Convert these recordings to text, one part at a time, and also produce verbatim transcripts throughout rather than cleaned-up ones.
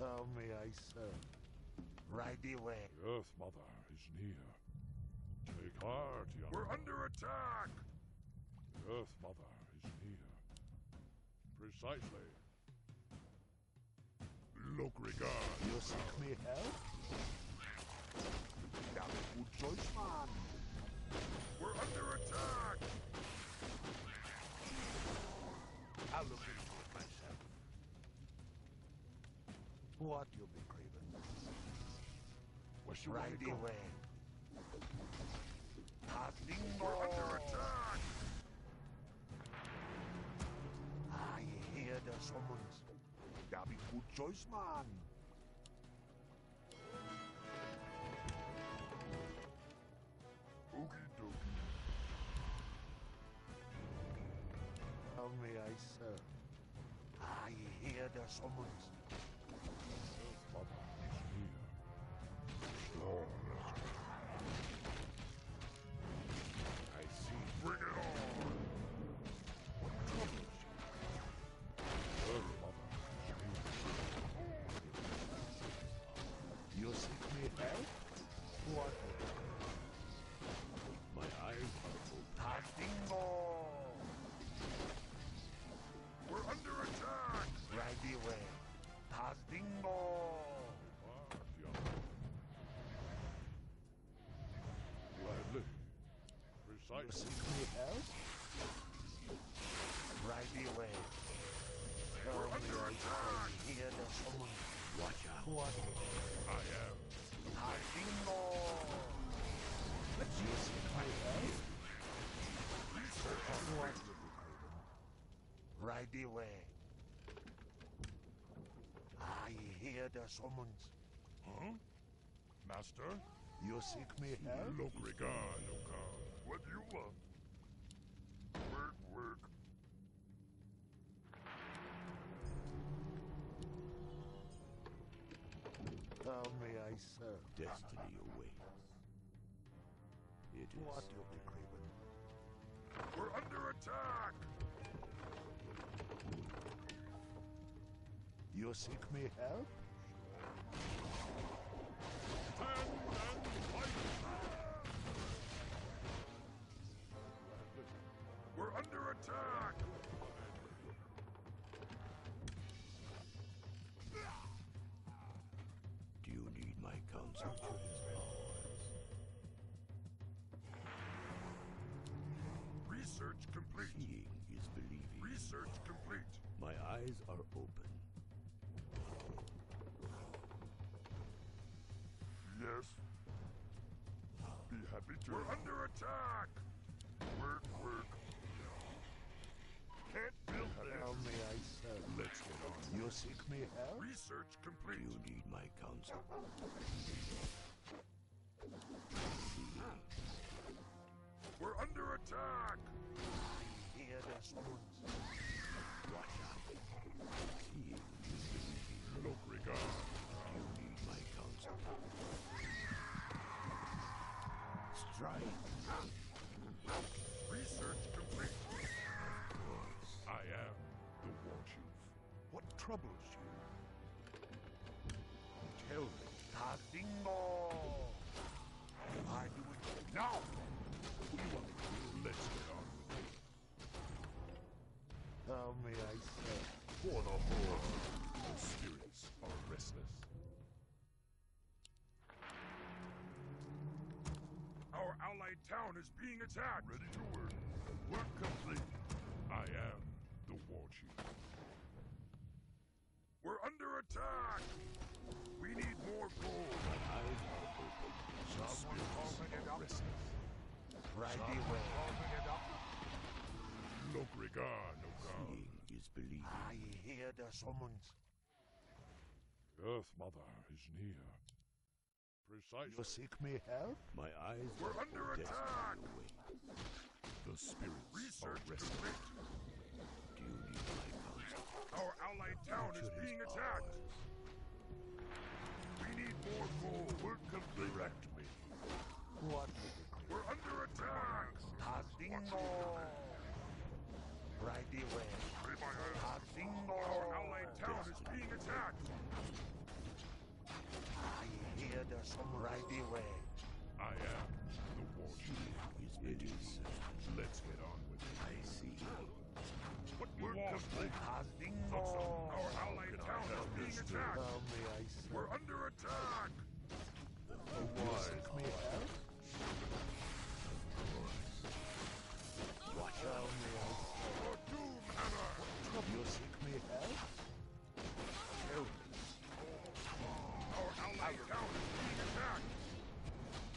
How may I serve? Right away. The Earth Mother is near. Take heart, young. We're under attack! The Earth Mother is near. Precisely. Look, regard. You seek me help? That was a good choice, man. We're under attack! I'll look into it myself. What you'll be craving? Where's your right away? Nothing more. We're under attack! I hear the summons. That'll be good choice, man. Okie dokie. How may I serve? I hear the summons. Mother is here. Storm. I see. Bring it on! What troubles you? Her mother is here. You seek me help? What? My eyes are open. Nothing more! We're under attack! Right away. Dingo! Gladly. Precisely. You help? Right away. We're under attack! Hear the sound. Watch out. What? I am. Dingo! Let's use my help. Right away. I hear the summons. Huh? Master? You seek me help? Look, regard, look out. What do you want? Work, work. How may I serve? Destiny awaits. It is. What you be craving? We're under attack! You seek me help? Stand and fight! We're under attack! Do you need my counsel? Research complete. Seeing is believing. Research complete. My eyes are open. Yes. Be happy to. We're under attack! Work, work. Can't build that. How may I serve? Let's get on. You seek me help? Research complete. Do you need my counsel? We're under attack! I hear the spoons. Watch out. See you. Look, regard. You need my counsel. Strike. Research complete. Of course. I am the war chief. What troubles you? Tell me. Nothing more. I do it now. You want to do? Let's get on with it. How may I serve? For the Horde. The spirits are restless. Our allied town is being attacked. Ready to work. Work complete. I am the war chief. We're under attack. We need more gold. Someone calling it up. Right away. Look, regard, no. Seeing is believing. I hear the summons. Earth Mother is near. Precisely. You seek me help? My eyes were under attack. The spirits Research are resting. Do you need my counsel? Our allied town is being attacked. We need more gold. Work complete. Direct me. What? We're under attack. Tadingo. Right away. Our allied town is being attacked. lead us the righty way. I am the warden. It is. Let's get on with it. I see. What word does that? Our allied town is being attacked. We're under attack. The wise me out. Watch out, your doomhammer. Trouble you seek me out. Help. Our allied town is being attacked.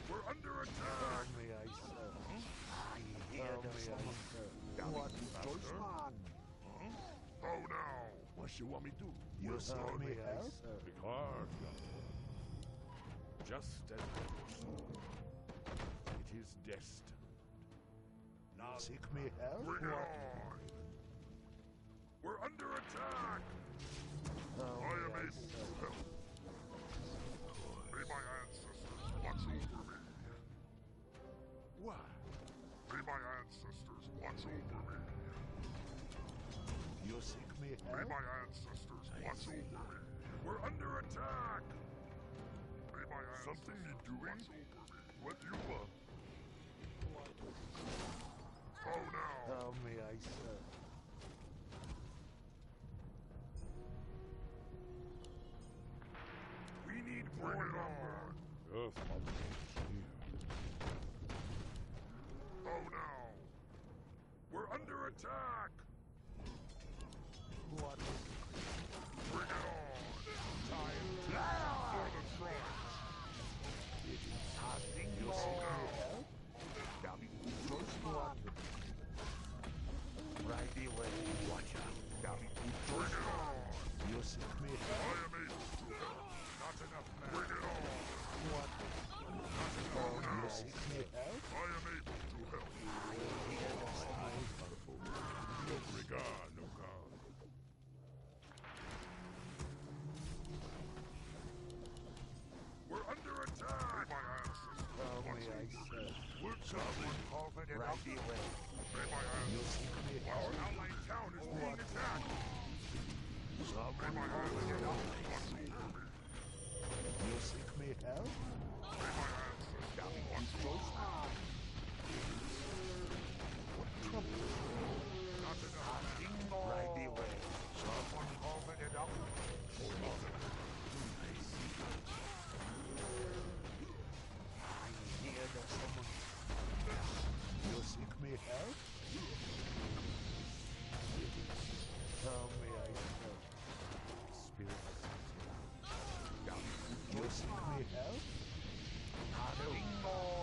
We're under attack! Burn me, I say. I hear the sound. What is going on? Huh? Oh, now! What you want me to do? You burn me, I say. Be hard, just as it is destined. Now seek me help? Bring it on! We're under attack! Oh, I am able to help. May my ancestors watch over me. Why? May my ancestors watch over me. You seek me help? May my ancestors watch over me. We're under attack! May my ancestors Something you're doing? Watch over me. What you up? Oh no! Tell me, I said. We need more armor. Oh no! We're under attack! What? Bring it on! Time to for the front! It is hardly no! Right away, watch out. Bring it on! You seek me help? I am able to help. Not enough man. Bring it on! What? Not enough now. You seek me help? I am able to help. No regard, no God. We're under attack! May my ancestors watch over me. We're traveling over the right away. May my ancestors. Our allied town is being attacked. May my ancestors watch over me. You seek me help? May my ancestors watch over me. What trouble? Not enough. Right away. Someone over the doctor. You seek me help? Tell me I help. Spirit. You seek me help? Nothing more.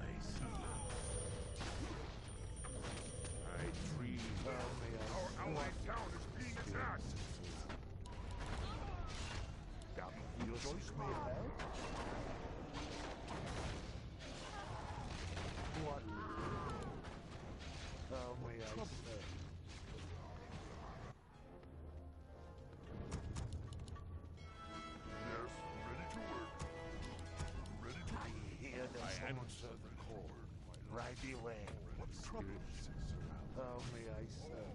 I see. I dream. Tell me our allied town is being attacked. You seek me help? What? Tell me I say. Yes, ready to work. Ready to I hear the sound of the cord. Right away. What trouble? Tell me I say.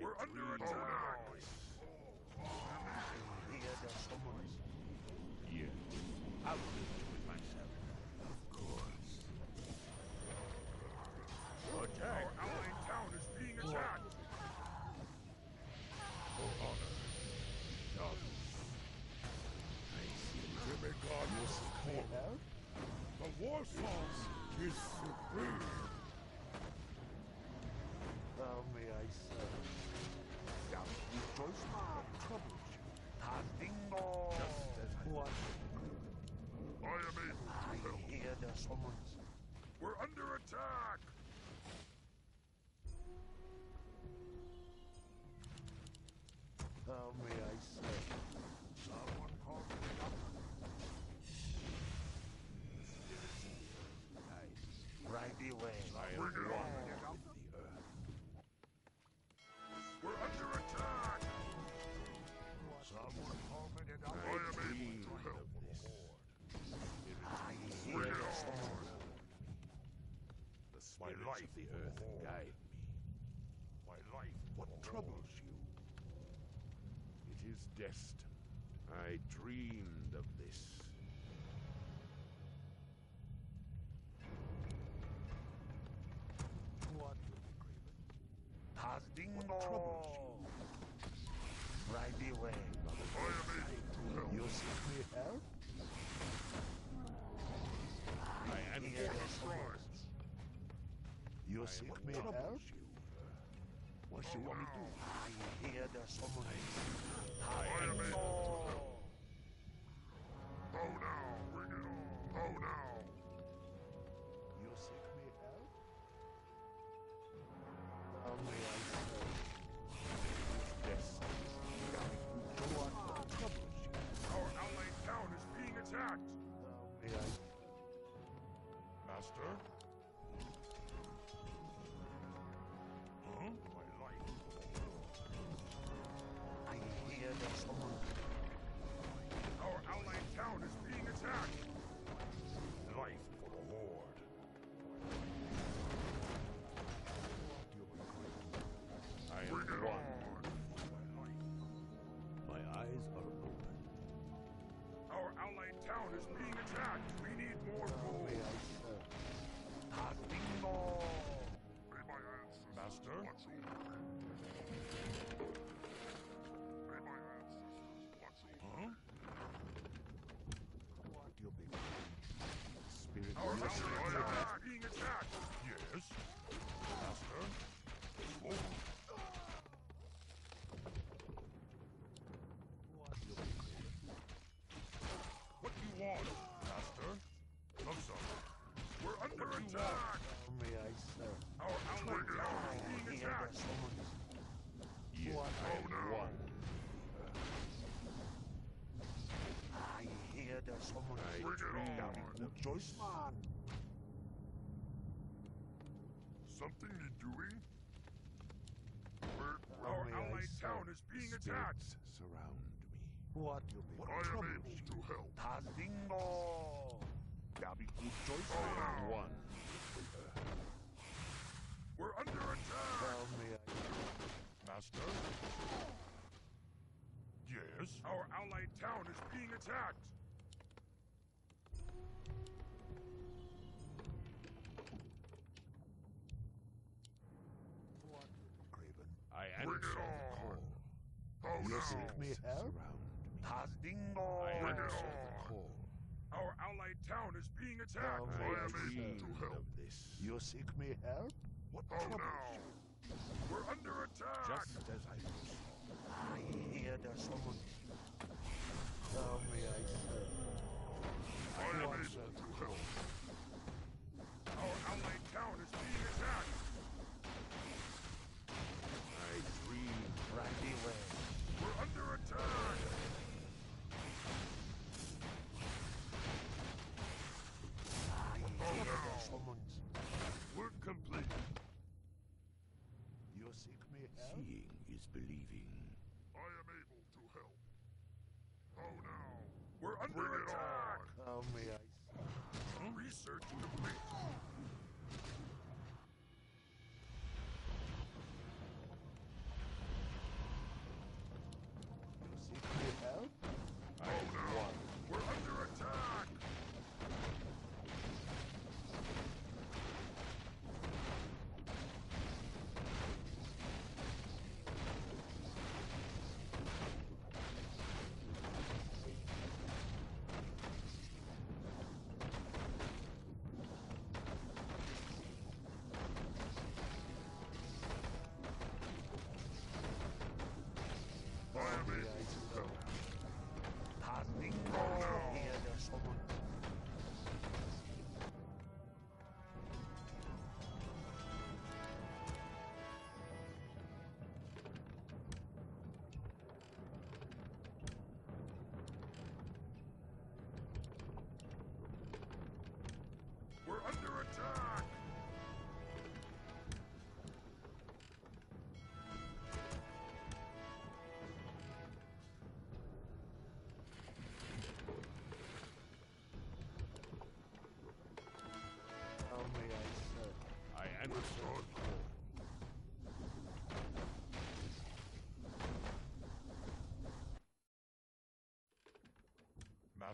We're under attack. I hear the sound. Yes. I'll Our allied town is being attacked! For honor, none. I see the regardless of form. The war sauce is supreme! Thou may I serve. Thou rejoice my troubles. Nothing more. Just as what? I am able to I help. I hear the summons. We're under attack! How may I say? Someone called me up. Nice. Right away. Bring it on. We're under attack. Someone called me up. I am able to help. I hear the storm. The spirits of the earth guide me. My life. What troubles you? is destined. I dreamed of this. What agreement? What troubles you? Ride the way, brother. You seek me help? I am here for swords. You seek me help? What you want me to do? I hear the summons. I am all. Oh now, bring it on! Oh now! You seek me out? Only I know. Yes. No one will trouble you. Our allied town is being attacked! Only I know. Master? Huh? My life. I hear that someone. Our allied town is being attacked! Life for the Horde. I am Bring it on! My eyes are open. Our allied town is being attacked! We need more food! Nothing more! May my ancestors Master? Watch over. May my ancestors watch over. Huh? Our master is being attacked! Yes. Master? Oh. What do you want, Master? Look, sir. We're under what attack! May I, sir? Our outward tower is being attacked! Yes. Oh, no. One. Here there's someone bring it on. The choice man. Something need doing? We're, our allied town is being attacked. Surround me. What you what I am able to help. Tazingo. Dabi good choice man. One. We're under attack. Tell me, I... Master. Yes. Our allied town is being attacked. I am call. Oh no! Seek me help? Dingo! I am call. Our allied town is being attacked. Oh, I am able to help. This. You seek me help? What oh, troubles no. you? We're under attack. Just as I was. I hear the summons. Tell me, I serve. I am able to help. Our allied town is being attacked. I dream right away. We're under attack. I oh, hear no. the summons. Work complete. You seek me help? Seeing is believing. I am able to help. Oh no! We're under Bring attack! How oh, may I huh? Research complete! You seek me help? Oh no! One. We're under attack!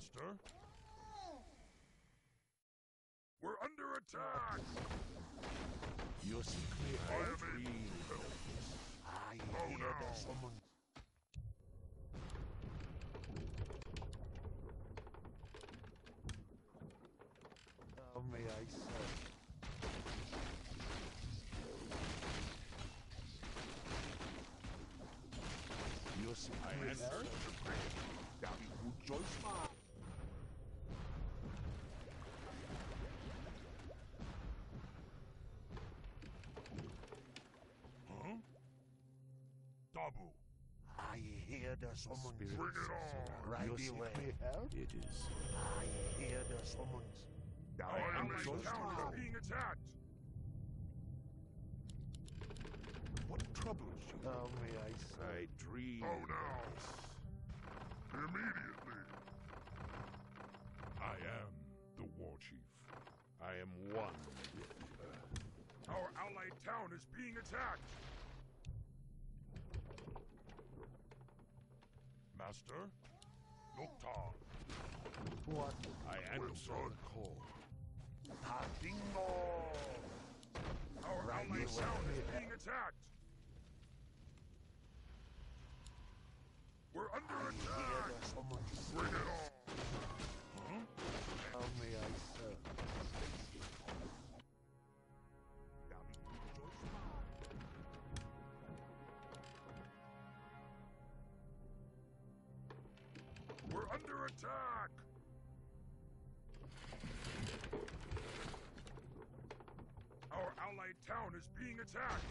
Master. We're under attack! You'll see clear. I am in. I oh, hear no. that someone... Oh, may I say... I am her. That would choice my. Huh? Double. I hear the summons. Bring it on. Right away. It is. I hear the summons. I am my town being attacked. How may I say? I dream. Oh no! Immediately! I am the war chief. I am one with the earth. Our allied town is being attacked! Master? Noctar! What? I am so cold. Tadingo! Our right allied town is being attacked! We're under attack! Bring it on! Huh? How may I serve? We're under attack! Our allied town is being attacked!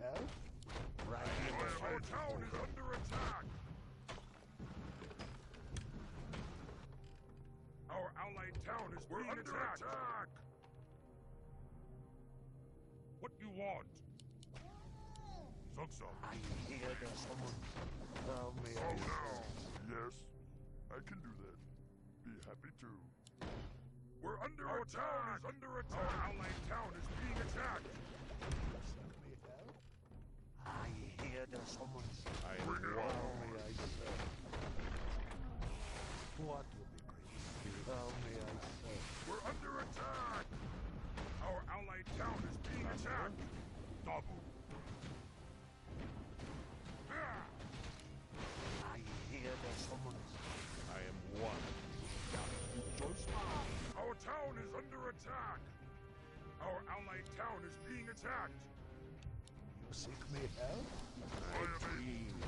Help? Right our, our town is under attack! Our allied town is We're being under attacked. attack! What do you want? Zuxum. I hear that someone. Tell me. Oh no! Yes, I can do that. Be happy to. We're under our attack! Our town is under attack! Our allied town is being attacked! I hear the summons. I bring it on. May I serve? What will be great? How may I serve? We're under attack! Our allied town is being Master? attacked! Double! I hear the summons. I am one. Our town is under attack! Our allied town is being attacked! Seek me help? I am in.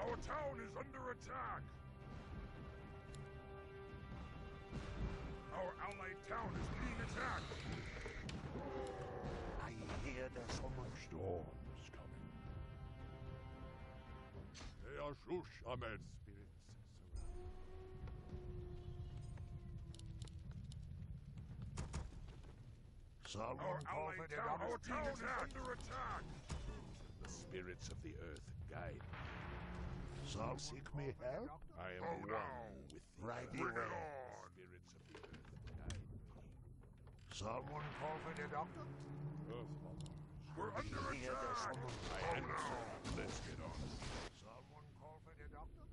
Our town is under attack! Our allied town is being attacked! I hear there's so much storms coming. They are shush, amen. Someone our allied town, our town is under attack! The spirits of the earth guide me. Some seek me help? I am oh, one no. with the right earth. Bring it on. Spirits of the earth guide me. Someone call for the doctor? Earth mother. We're under attack! I oh, am no. Let's get on. Someone call for the doctor?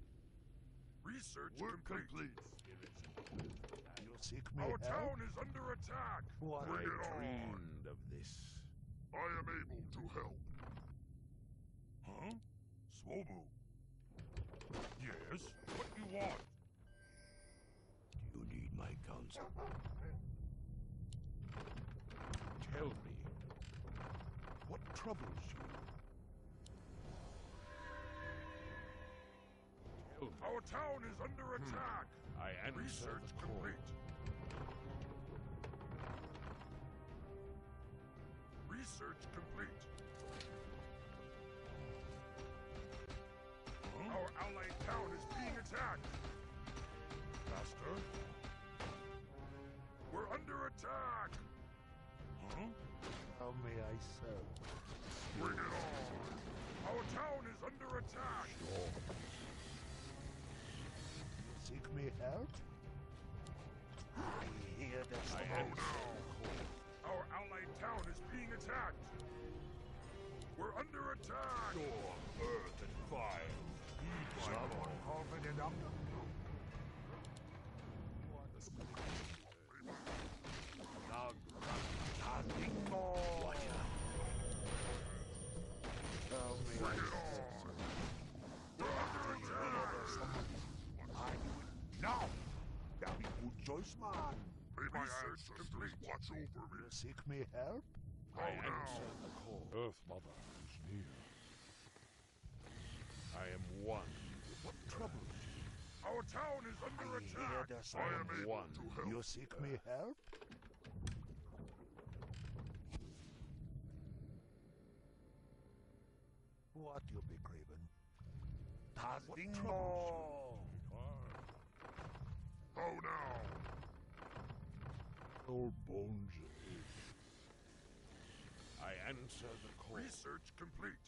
Research Work complete. complete. Spirits of the earth guide. Seek me Our help? town is under attack! What I dreamed of this. I am able to help. Huh? Swobo? Yes? What do you want? Do you need my counsel? Tell me. What troubles you? Tell me. Our town is under attack! Hmm. I am research complete. Research complete. Huh? Our allied town is being attacked. Master? We're under attack. Huh? How may I serve? Bring it on. Our town is under attack. Sure. Seek me help? I Our allied town is being attacked. We're under attack. Storm, earth, and fire. Be my confident up. Watch out. Bring it on. We're under attack. I do it now. That'd be good choice, man. May my ancestors watch over me. Seek me help? I answer the call. Earth Mother is near. I am one. What trouble? Our town is under attack. I, I am able one. To help. You seek me help? What you be craving? What trouble? How now? Old bones. I answer the call. Research complete.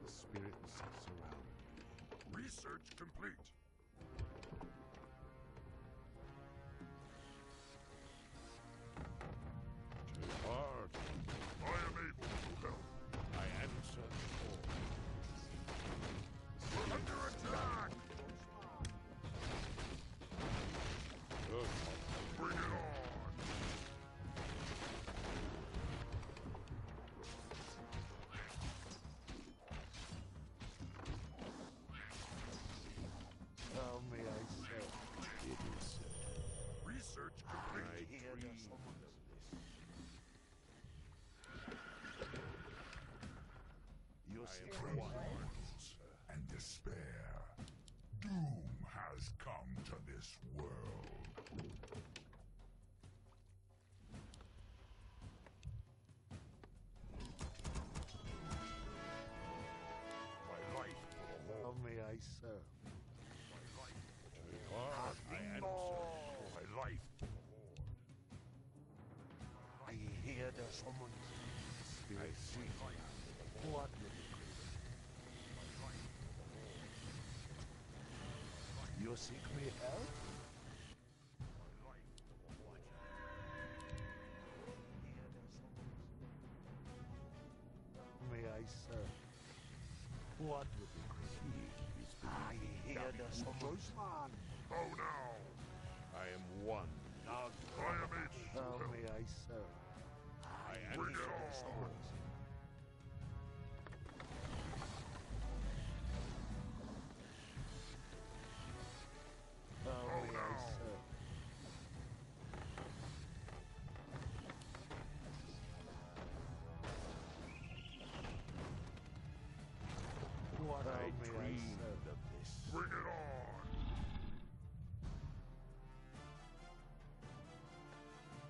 The spirits surround me. Research complete. Too hard. I am able to help. I answer the call. We're under attack! Good. Bring it on! Tell me I said it is research complete. I hear this. You're still alive. And despair. Doom has come to this world. My life for the Lord. How may I serve? My life for the Lord. I answer. My life for the Lord. I hear the summons. I see life. What will you do? You seek me help? May I serve? What would be great? I hear the voice, man. Oh no! I am one. Now I am it. How may I serve? I am the voice. Bring it on!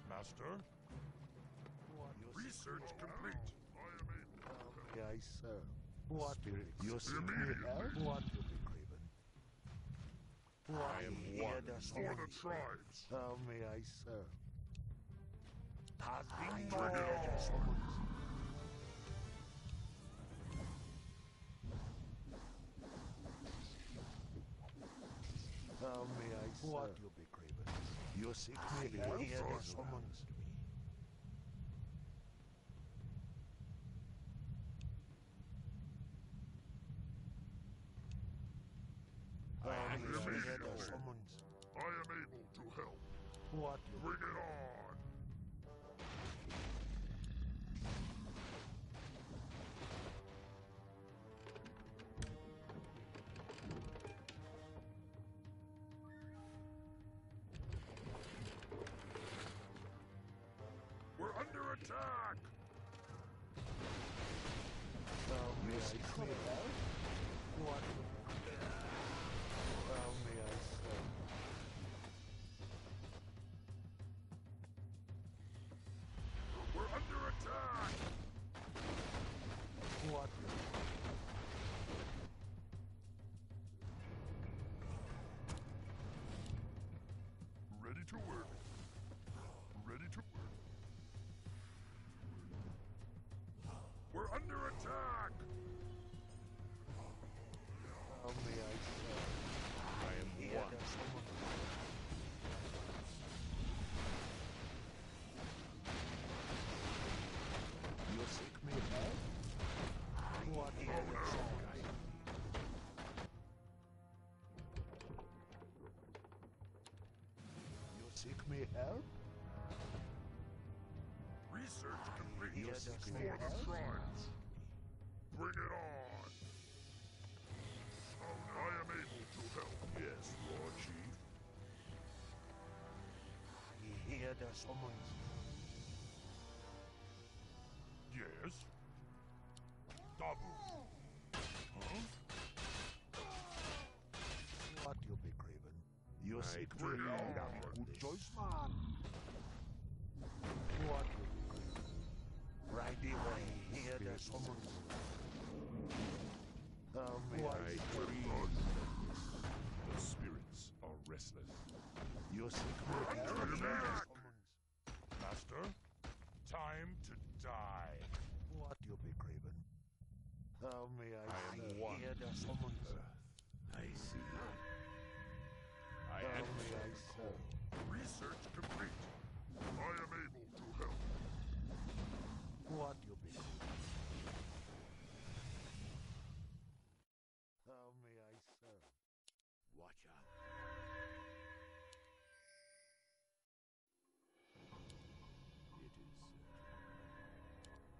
Master? Research complete! I am able. Yes, sir. What you see me help? What will be craven? I am one for the tribes! How may I serve? I bring it on! How may I serve? What you be craving? You seek me help? I hear the summons. I am able. Summons. I am able to help. What you bring it on? Attack! Well, may I come out? What? Well, may I say? We're under attack! What? Ready to work. Ready to work. We're under attack! How may I serve? I am one. seek me help? Research complete for the shrines. Bring it on. Oh, I am able to help. Yes, Lord Chief. You hear the summons? Yes. Double. Huh? What you be craving? You seek to help. That's a good choice, man. What you be craving? Right away, hear the summons. Um, I breathe. The spirits are restless. Your summons. Master, time to die. What you'll be craving? How may I? I am one. Hear the summons. Earth. I see. I am the call. Research complete. I am able to help. What you'll be craving? How may I serve? Watch out. It is certain. It is certain. Watch out.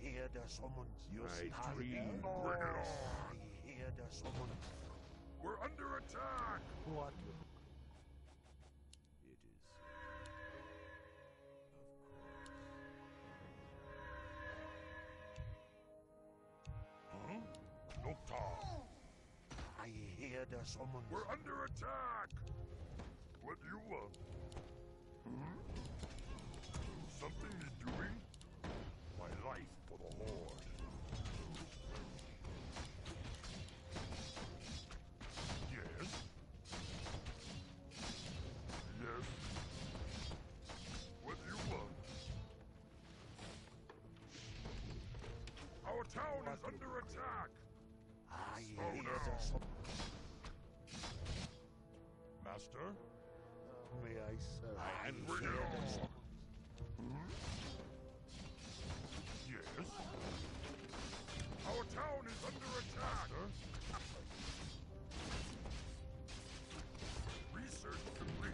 I hear the summons. You see, I dream. Oh, bring it on. I hear the summons. We're under attack. What? It is. Of course. Huh? Nocta. I hear the summons. We're under attack. What do you want? Hmm? Something is doing. My life for the Horde. Yes. Yes. What do you want? Our town is under attack. I slow down. Master? Uh, may I serve? I am bring it on. Hmm? Yes. Our town is under attack. Master? Research complete.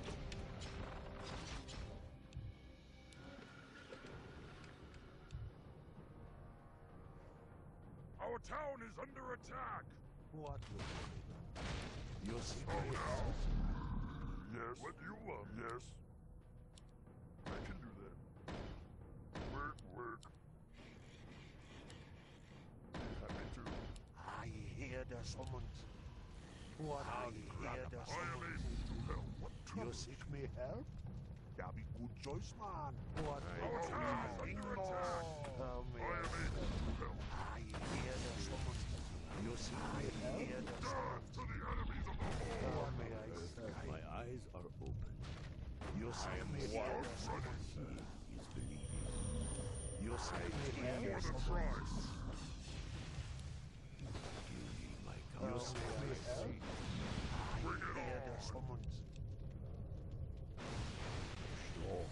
Our town is under attack. What will you do? You'll see. Oh no! Yes. What do you want? Yes. I can do that. Work, work. Happy to. I hear the summons. What I hear the summons. What trouble? You seek me help? That'd be a good choice, man. What our town is under attack. Help me. I am able to help. I hear the summons. You seek me help? Death to the enemies of the Horde. May I serve? My eyes are open. You seek me help? He is believing. You seek me help? For the price. You need my counsel. You seek me help? Bring it on! Someone's... Sure.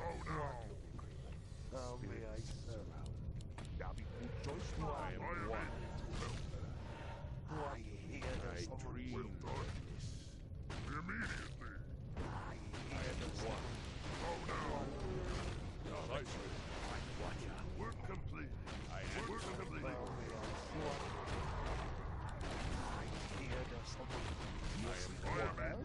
Oh no! How may I serve? That'd be a good choice. I am one. I hear the summons. Will darkness. Immediately! I hear the summons. Oh no! No, I see. Watch out. Work complete. I am work complete. I hear the summons. You see, I am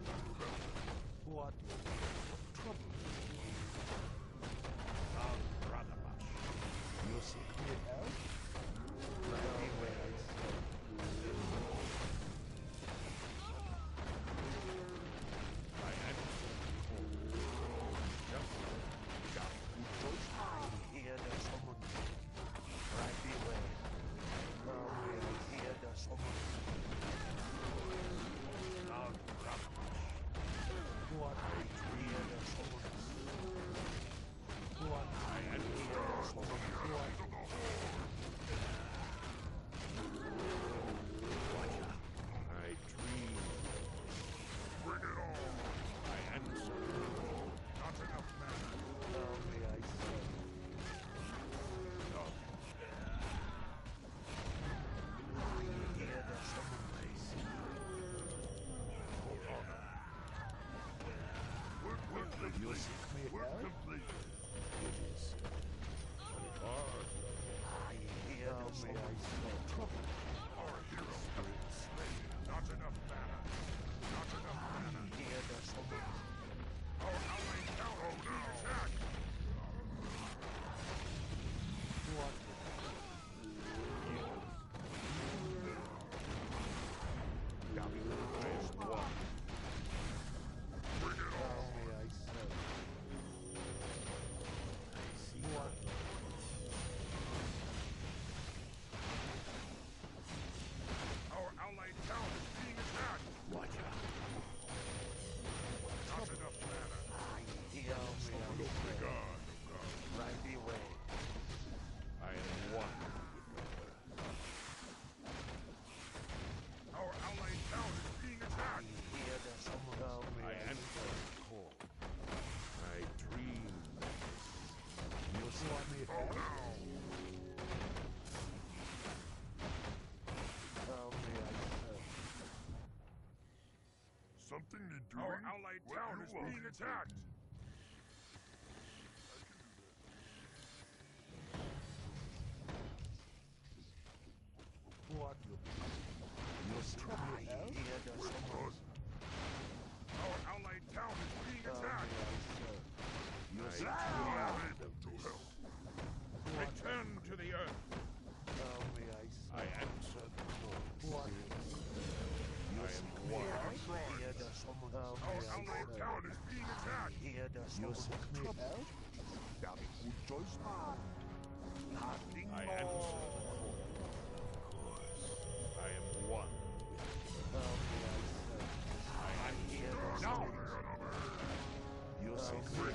Our allied town is being attacked! What? Try here, our allied town is being attacked! Yes, I am able to help. Return to the earth! I answer the call. What? Our town is being attacked! Here does no trouble. That is good choice. Nothing more. I answer the call. Of course. I am one. I am here now. You're so free.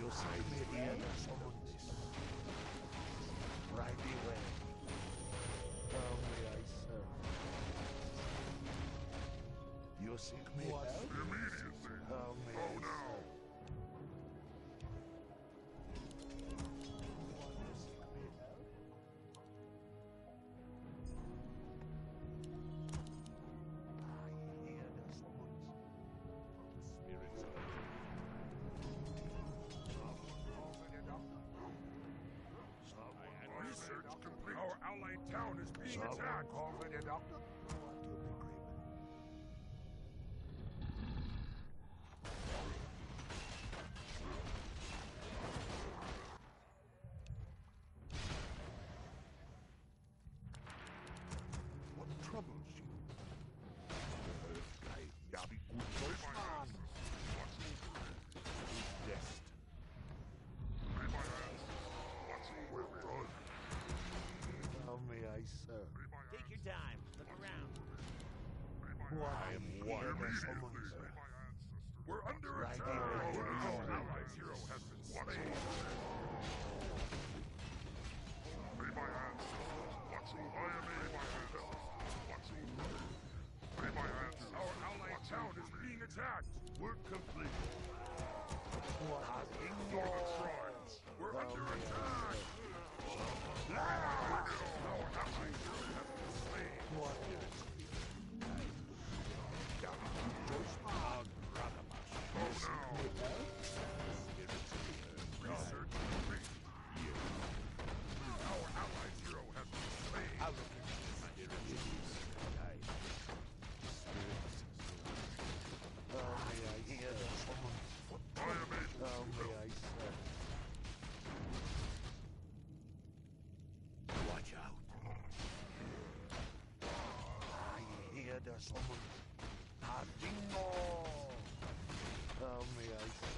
You're so free. Right away. How may I serve? You seek me help? Immediately. How may oh, I no. serve? You seek me help? I hear the sounds of the spirits of the research complete. Our allied town is being Someone attacked. Call for the doctor. What troubles you? The earth guide. Yes. Take your time. Look around. Well, I am one of my We're under right attack. Right our allies hero has been slain. May my ancestors watch over. I am may my ancestors watch over. May my ancestors. Our allied town is being attacked. We're complete. What has been your crimes? We're under attack. Someone nothing more. How may I serve?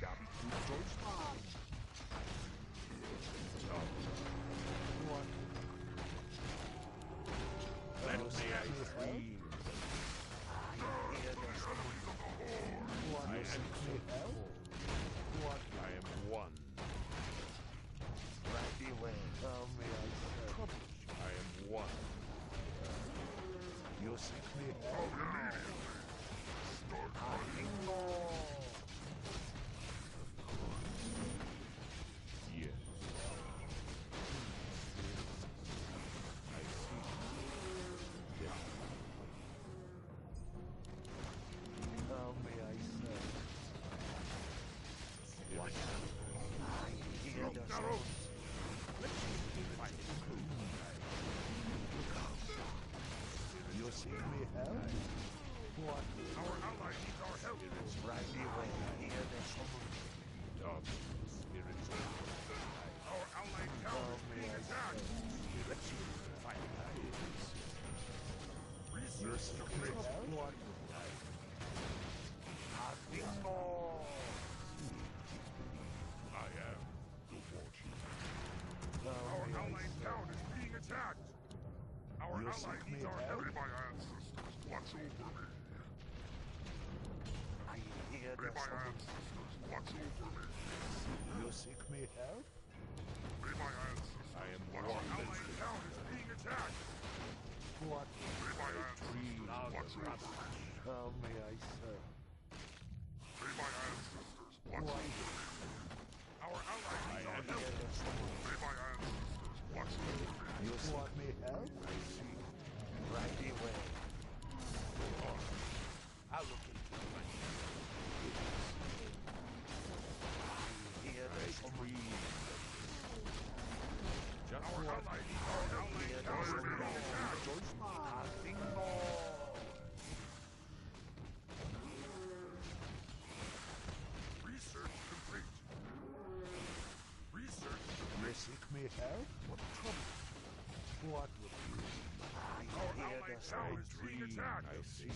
That is good choice, man. What? Let us see as I dream. I hear the enemies of the Horde. What? I am clear. What? I am one. Right away. How may I serve? Trouble. I am one. You seek me out. Start fighting more. Of course. Yes. I see. Just like me, are heavy my ancestors. Watch over me. I hear may my ancestors watch over me. You seek me help? May my ancestors I am watch over me. Our town is being attacked. What? May my ancestors watch over me. How may I serve? May my ancestors watch over me. Our allies are helpless. May my ancestors watch over me. You seek me help? I see. Right away. I'll look into the night. Here they scream. Just our allies are helpless. Our allies are nothing more. Seek me help? What trouble? What would you? I hear the sound is being attacked. I see.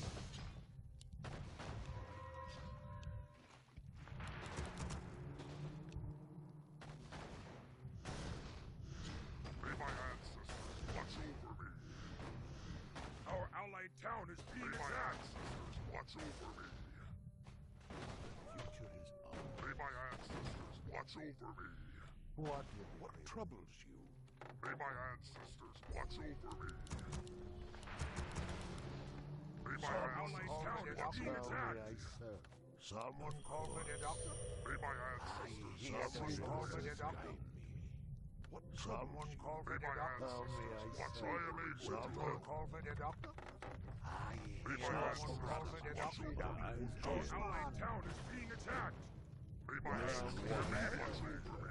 May my ancestors watch over me. Our allied town is being attacked. May my ancestors watch over me. The future is up. May my ancestors watch over me. What, what troubles you? May my ancestors watch over me. May my ancestors watch over me. Someone call for the doctor? May my ancestors call for the doctor? What someone call for the doctor? Watch I am able to someone call for the doctor? May my ancestors watch over me. Our allied town is being attacked. May my ancestors watch over me. May my ancestors watch over me.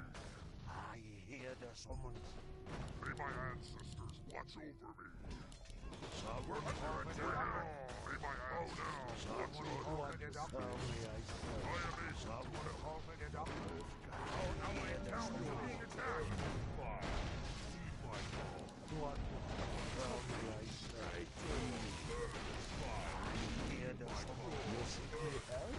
Someone under attack. May my ancestors watch over me. I am a someone call for the doctor. Oh, now I am down to being attacked. What will I say to you? Here does someone listen to me help?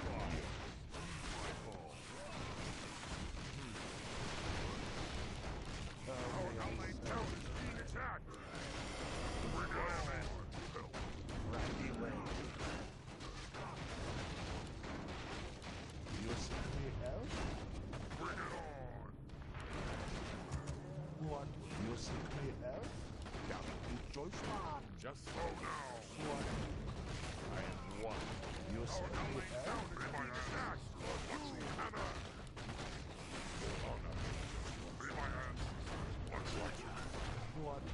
Just slow down. One. I am one. You are so only down in my ass. What's the matter? Oh no. Be my ass. What's like you? What is it?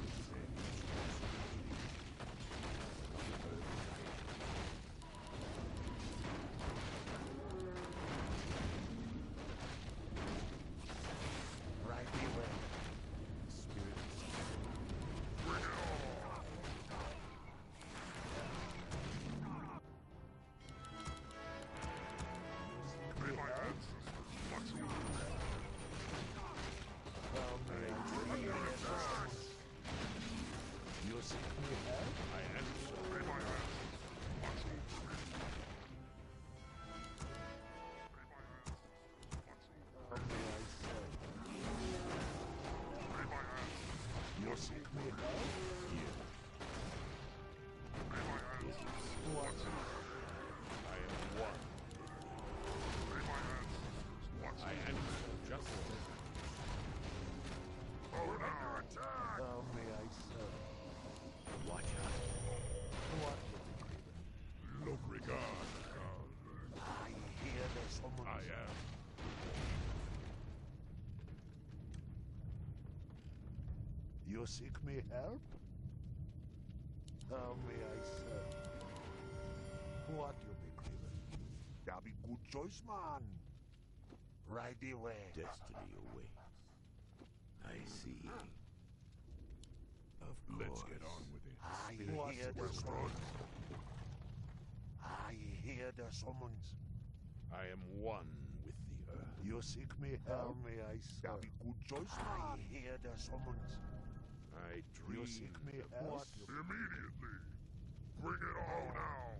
You seek me help? How may I serve? What you be given? That be good choice, man. Right away. Destiny away. I see. Of course. Let's get on with it. I Spirits hear the summons. I hear the summons. I am one with the earth. You seek me help? How may I serve? That be good choice, man. I hear the summons. I dream of what? Immediately! Bring it all now!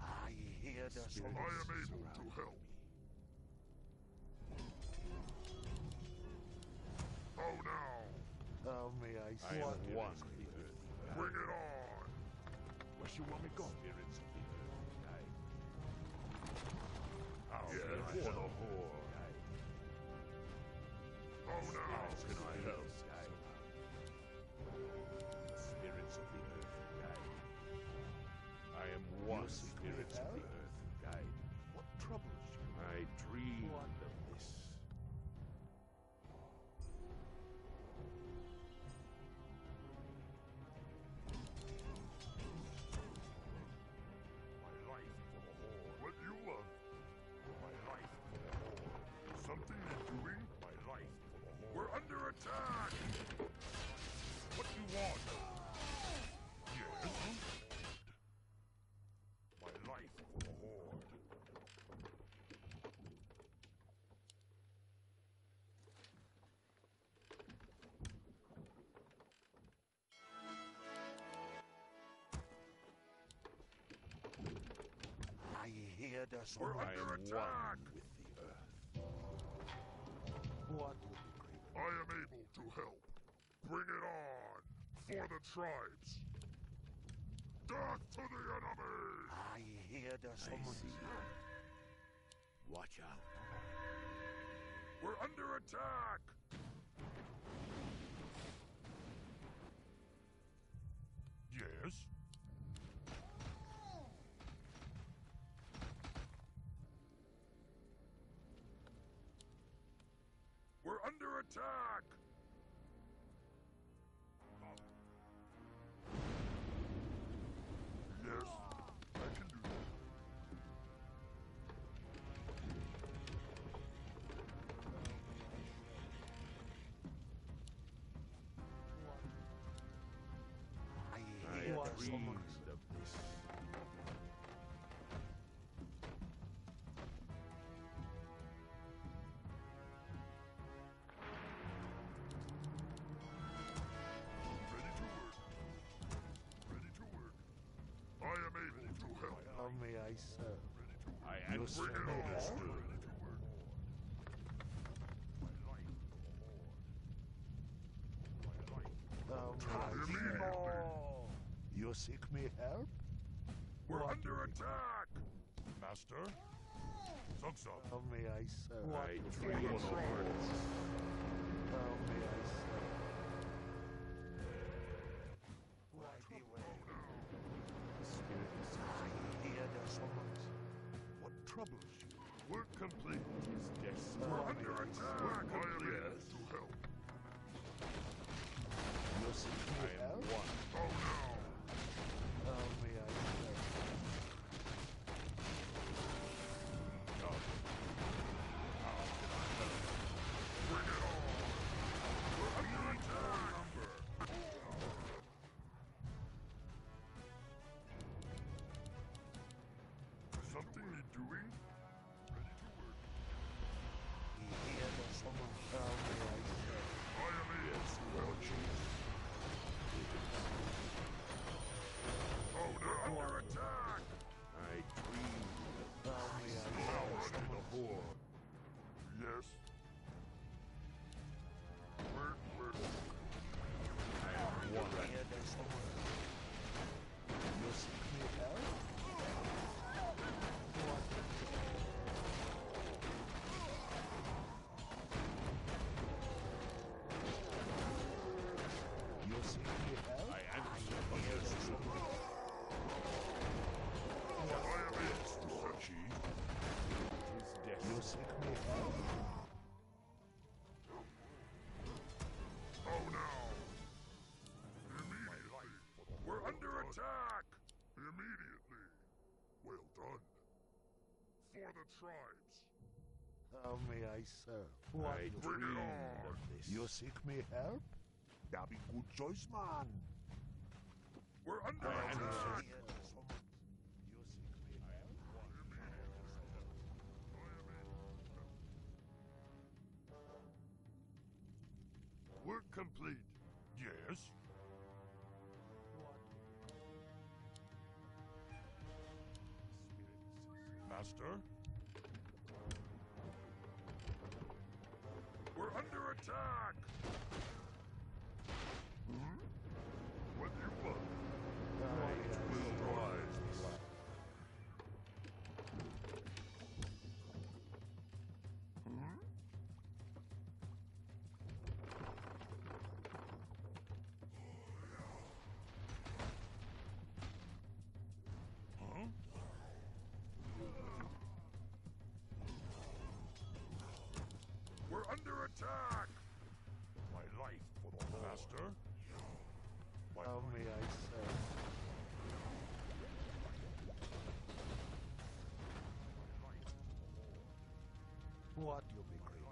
I hear the spirits. I am able to help. Oh now! How may I serve? I am one with the earth. Bring it all! Where's your woman gone? Spirits of the earth, eh? Yes, what a whore. Oh no, how can I help? Spirits of the earth died. I am one spirits of the earth died. What troubles you? I dream of this. Us We're under attack with the earth. What would be greater? I am able to help. Bring it on for the tribes. Death to the enemy! I hear the summons. Watch out. We're under attack. Yes. Attack! Yes, I can do that. I hear someone of this. I am so understood. You seek me help? We're what under attack, Master. Suggs up. How may I serve? What I dream of words. How may I serve? Troubles you. Work complete. His destiny. We're under attack. I am here to help. You'll see me I am one. Oh no! How may I help? No. How can I help? Bring it on! We're under attack! Something you're doing? Ready to work. He hears someone down the ice. I am here, well, chief. Oh, they're oh. under attack! I dream that I slowed on the horde. Yes. Work, work. I am one. I hear that someone. You seek me help? How may I serve? What I dream of this. You seek me help? That'd be good choice, man. We're under attack. attack. You seek me help? Work complete. Yes. What? Master. We're under attack! Hmm? What do you want? I will hungry, guys. So. What you'll be craving?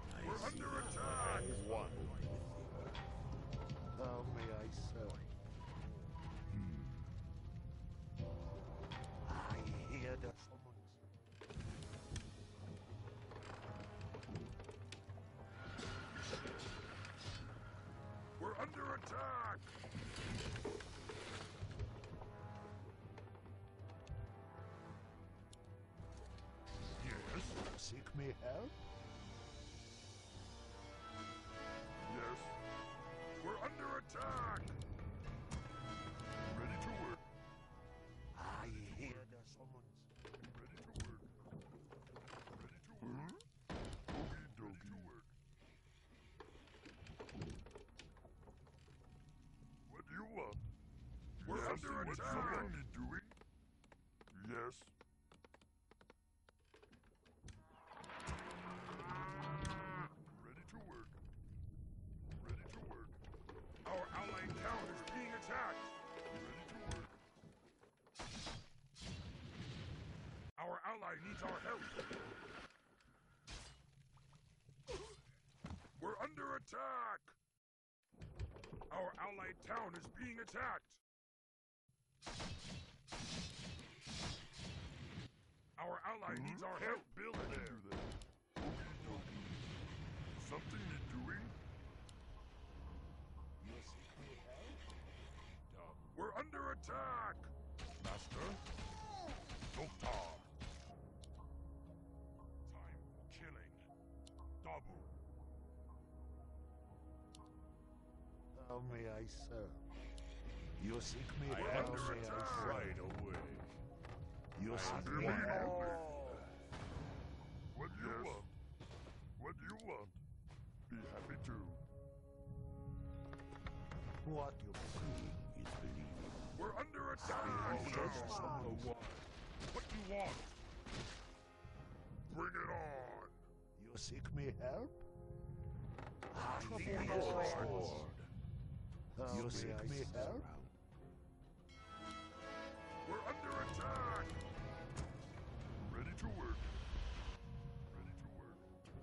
We're under attack. One. The hungry, guys. So. Hmm. I hear that someone's. We're under attack! Yes? Seek me help? Yes? We're under attack! Ready to work. I hear the summons. Ready to work. Ready to work. Hmm? Ready to work. You want? We're yes, under attack. What's somebody doing? Yes. Ready to work. Ready to work. Our outlying town is being attacked. Ready to work. Our ally needs our help. We're under attack. Our allied town is being attacked! Our ally mm-hmm. needs our help! Build there! Something you're doing? You seek me help? We're under attack! Master? Doctor! Time for killing! Double! How may I serve? You seek me, I how may I serve? Right away. You I seek me, help. What do you yes. want? What do you want? Be happy to. What you see is believing. We're under attack! What do you want? Bring it on! You seek me help? I need your sword. You seek me help? We're under attack! Ready to work.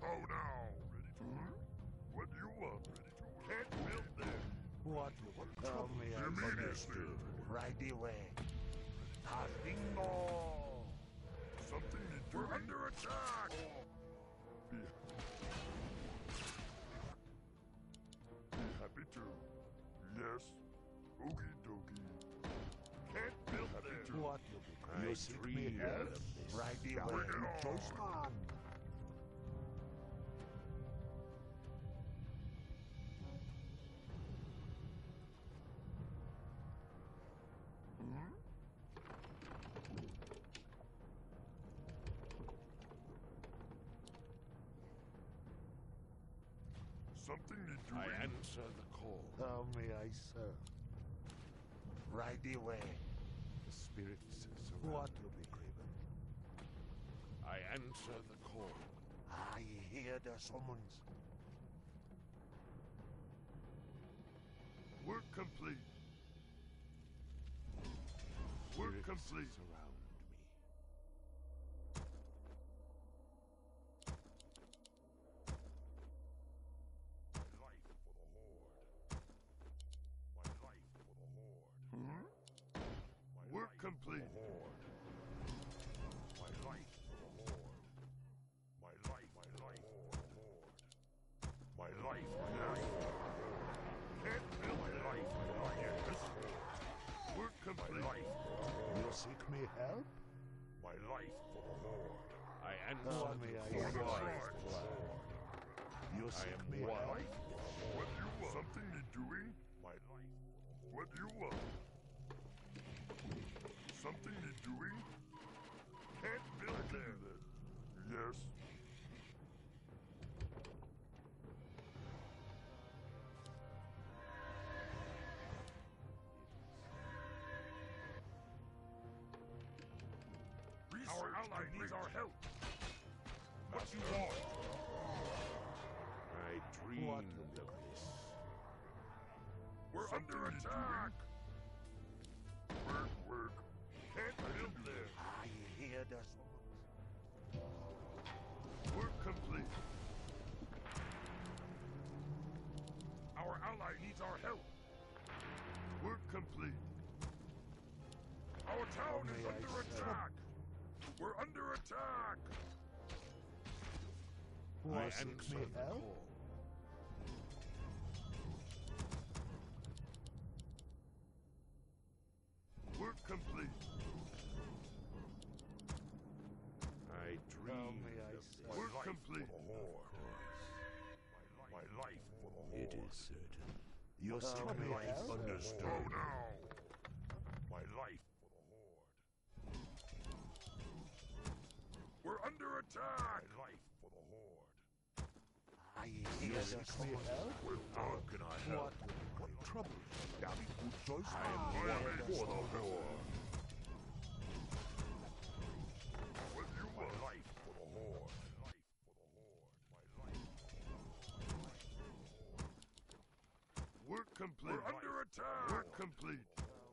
Ready to work. Oh now! Ready to hmm? work. What do you want? Ready to work. Can't build there. What do you want? Tell me I'm understood. Right away. Nothing more! Something to do. We're under attack! Be happy. Be happy too. Yes. Okie dokie. Can't build it. What you'll be crying. You seek me help. Right the way. Close on. Hmm? Something to do. I answer the call. How may I serve? Right away. The spirit says so. What you be craving? I answer the call. I hear the summons. Work complete. Work complete. Surround me. Complete. My life for the Horde. My life, my life for the Horde. My life, my life for the Horde. Can't build my life for the Horde. We're complete. My life for the Horde. You seek me help? My life for the Horde. I am one for the Horde. You seek me help? What do you want? Something you're doing? My life for the Horde. What do you want? Something you're doing? Can't build I can do that. Yes. Research our ally complete. Needs our help. What Master. You want? I dreamed of this. We're under attack! Work, work. Can't build there. Ah, you hear us? Work complete. Our ally needs our help. Work complete. Our town is under attack. We're under attack. I am clear. Work complete. I dream of work complete. My life for the Horde. It is certain. Your stupid life understood. Oh, no. My life for the Horde. We're under attack. My life for the Horde. I hear that. We're dark and I help. What trouble? Damn good choice. I am for the Horde. With you, my life for the Horde. Work complete. We're under attack. Work complete.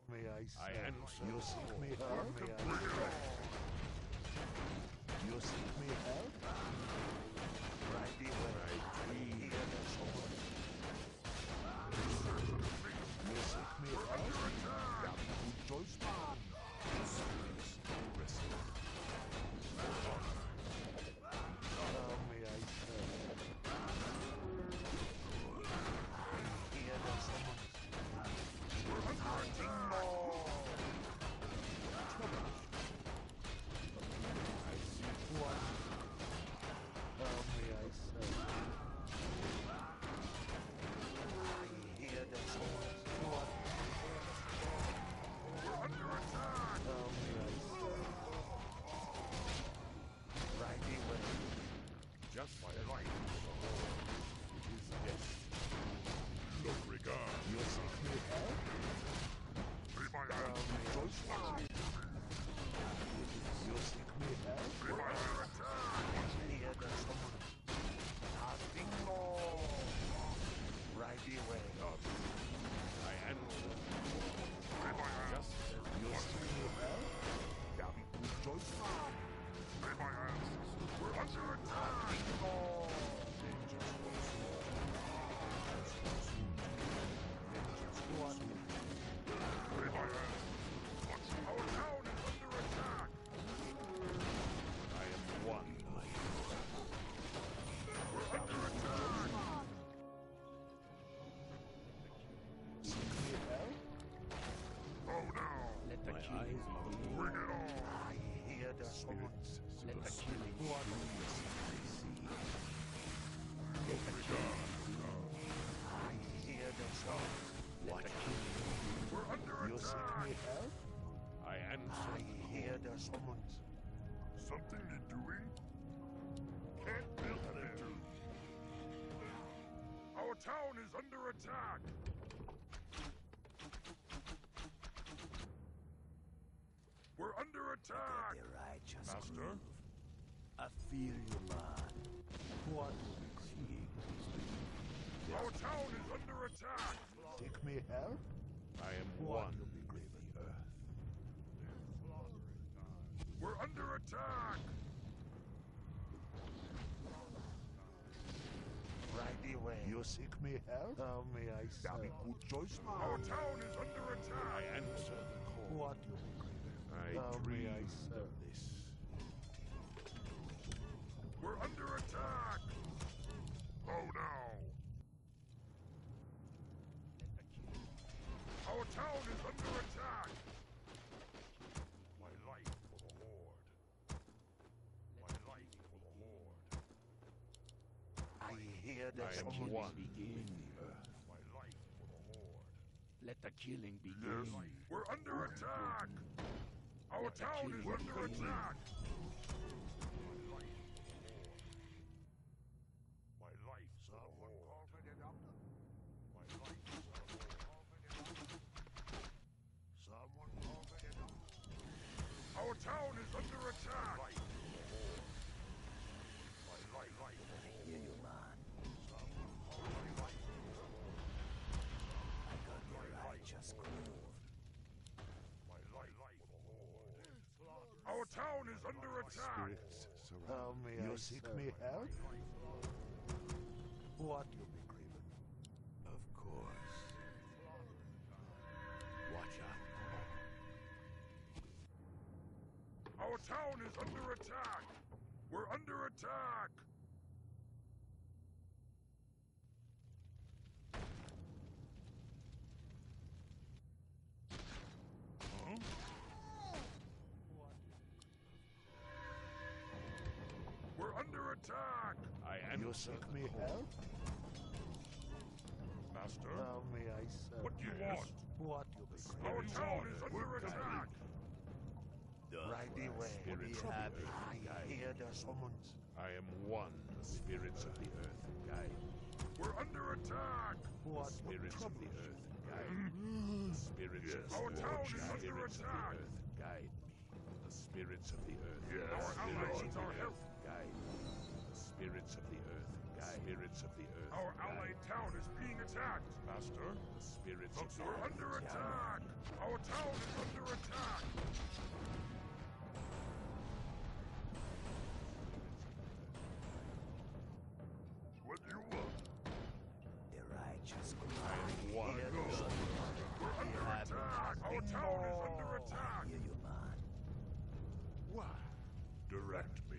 May I say? I answer. You seek me help? Work complete. You seek me help? Right away. I dream. You seek me help? We're under attack. Good choice, man. How may I say? Just my life. It is death. No regard. You seek me help? Be my hand. You seek me help? Be my hand. Nothing more. Right away. I am. Be my hand. You seek me help? Damn good choice, man. We're under attack! Oh. Our town is under attack! I am one. We're under attack! Oh no! Let the keys bring it on! I hear the spirits. Let the killing one. Let the killing. I hear the sound. Let the killing. We're under you attack. You seek me help? I am. I hear the summons. Something to doing? Can't build it. Our town is under attack. We're under attack! Look at the righteous Master? Groove. I feel you, man. What will our town is under attack! Take me help? I am one. What will grave the earth? We're under attack! Right away. You seek me help? How may I serve? Good choice, man. Our town is under attack! I answer the call. What will be grave? I How dream I of this. We're under attack! Oh no! Our town is under attack! My life for the Horde. My life for the Horde. I hear the killing begin. My life for the Horde. Let the killing begin. Yes. We're under attack! Our town is under attack! My life. My life. Someone covered it up. My life. Someone covered it up. Our town is under attack! My life. My life. I hear you, man. Someone covered it up. I got your is under attack. How may I seek me help? What you'll be craving? Of course. Watch out. Our town is under attack. We're under attack. We're under attack! I am. You seek me help? Master? How may I serve? What do you yes. want? What you become? Our town is under attack! Right away, we have it. I hear the summons. I am one. The spirits of the earth guide. We're under attack! What spirits of the earth guide? Spirits of the earth guide. Our town is under attack! Guide me. The spirits of the earth. Yes. Our allies are helped. Guide. The spirits of the earth. Guide. Spirits of the earth. Our allied town is being attacked, Master. The spirits of the earth. We're under attack. Our town is under attack. What do you want? The righteous cry. I want to go. We're under attack. Our town is under attack. Hear you, man. Why? Direct me.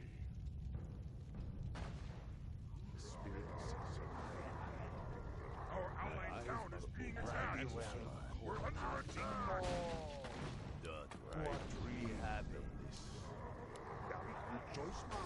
Spirits. Our allied town is being attacked. We're under attack. Don't worry. What we have in this? That we rejoice.